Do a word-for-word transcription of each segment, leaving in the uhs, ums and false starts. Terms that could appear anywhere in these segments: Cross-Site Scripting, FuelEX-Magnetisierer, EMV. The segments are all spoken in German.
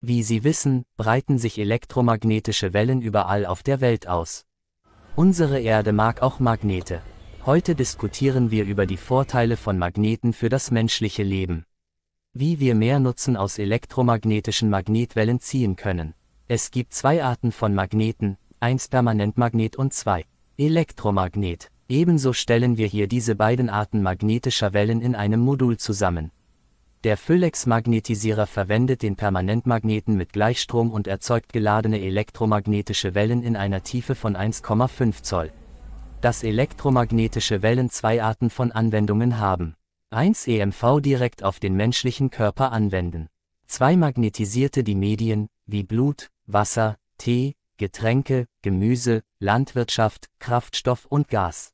Wie Sie wissen, breiten sich elektromagnetische Wellen überall auf der Welt aus. Unsere Erde mag auch Magnete. Heute diskutieren wir über die Vorteile von Magneten für das menschliche Leben. Wie wir mehr Nutzen aus elektromagnetischen Magnetwellen ziehen können. Es gibt zwei Arten von Magneten, eins Permanentmagnet und zwei Elektromagnet. Ebenso stellen wir hier diese beiden Arten magnetischer Wellen in einem Modul zusammen. Der FuelEX-Magnetisierer verwendet den Permanentmagneten mit Gleichstrom und erzeugt geladene elektromagnetische Wellen in einer Tiefe von eins Komma fünf Zoll. Dass elektromagnetische Wellen zwei Arten von Anwendungen haben. eins E M V direkt auf den menschlichen Körper anwenden. zwei magnetisierte die Medien, wie Blut, Wasser, Tee, Getränke, Gemüse, Landwirtschaft, Kraftstoff und Gas.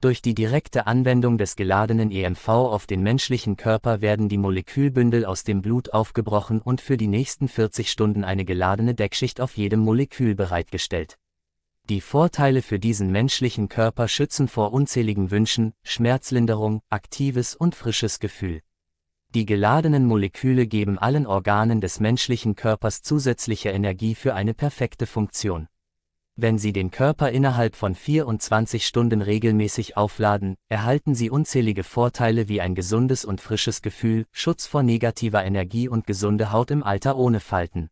Durch die direkte Anwendung des geladenen E M V auf den menschlichen Körper werden die Molekülbündel aus dem Blut aufgebrochen und für die nächsten vierzig Stunden eine geladene Deckschicht auf jedem Molekül bereitgestellt. Die Vorteile für diesen menschlichen Körper schützen vor unzähligen Wünschen, Schmerzlinderung, aktives und frisches Gefühl. Die geladenen Moleküle geben allen Organen des menschlichen Körpers zusätzliche Energie für eine perfekte Funktion. Wenn Sie den Körper innerhalb von vierundzwanzig Stunden regelmäßig aufladen, erhalten Sie unzählige Vorteile wie ein gesundes und frisches Gefühl, Schutz vor negativer Energie und gesunde Haut im Alter ohne Falten.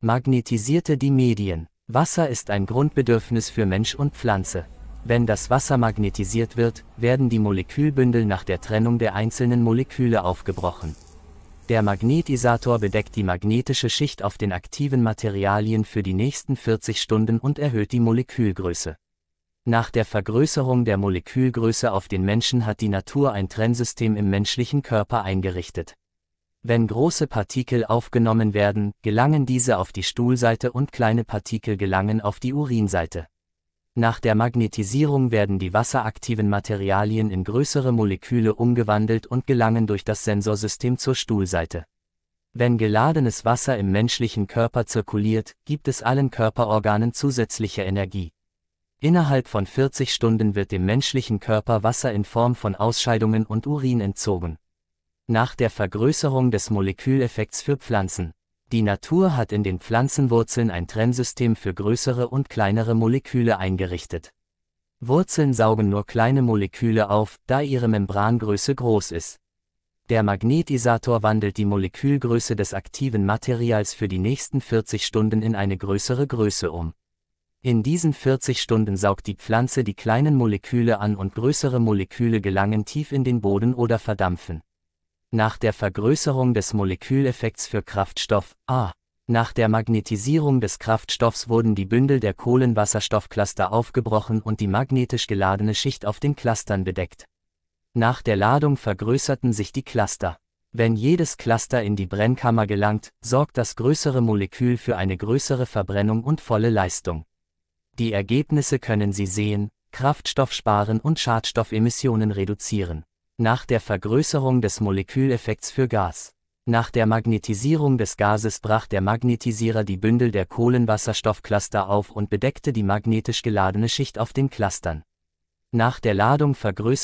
Magnetisierte die Medien. Wasser ist ein Grundbedürfnis für Mensch und Pflanze. Wenn das Wasser magnetisiert wird, werden die Molekülbündel nach der Trennung der einzelnen Moleküle aufgebrochen. Der Magnetisator bedeckt die magnetische Schicht auf den aktiven Materialien für die nächsten vierzig Stunden und erhöht die Molekülgröße. Nach der Vergrößerung der Molekülgröße auf den Menschen hat die Natur ein Trennsystem im menschlichen Körper eingerichtet. Wenn große Partikel aufgenommen werden, gelangen diese auf die Stuhlseite und kleine Partikel gelangen auf die Urinseite. Nach der Magnetisierung werden die wasseraktiven Materialien in größere Moleküle umgewandelt und gelangen durch das Sensorsystem zur Stuhlseite. Wenn geladenes Wasser im menschlichen Körper zirkuliert, gibt es allen Körperorganen zusätzliche Energie. Innerhalb von vierzig Stunden wird dem menschlichen Körper Wasser in Form von Ausscheidungen und Urin entzogen. Nach der Vergrößerung des Moleküleffekts für Pflanzen. Die Natur hat in den Pflanzenwurzeln ein Trennsystem für größere und kleinere Moleküle eingerichtet. Wurzeln saugen nur kleine Moleküle auf, da ihre Membrangröße groß ist. Der Magnetisator wandelt die Molekülgröße des aktiven Materials für die nächsten vierzig Stunden in eine größere Größe um. In diesen vierzig Stunden saugt die Pflanze die kleinen Moleküle an und größere Moleküle gelangen tief in den Boden oder verdampfen. Nach der Vergrößerung des Moleküleffekts für Kraftstoff, A. Nach der Magnetisierung des Kraftstoffs wurden die Bündel der Kohlenwasserstoffcluster aufgebrochen und die magnetisch geladene Schicht auf den Clustern bedeckt. Nach der Ladung vergrößerten sich die Cluster. Wenn jedes Cluster in die Brennkammer gelangt, sorgt das größere Molekül für eine größere Verbrennung und volle Leistung. Die Ergebnisse können Sie sehen: Kraftstoff sparen und Schadstoffemissionen reduzieren. Nach der Vergrößerung des Moleküleffekts für Gas. Nach der Magnetisierung des Gases brach der Magnetisierer die Bündel der Kohlenwasserstoffcluster auf und bedeckte die magnetisch geladene Schicht auf den Clustern. Nach der Ladung vergrößerte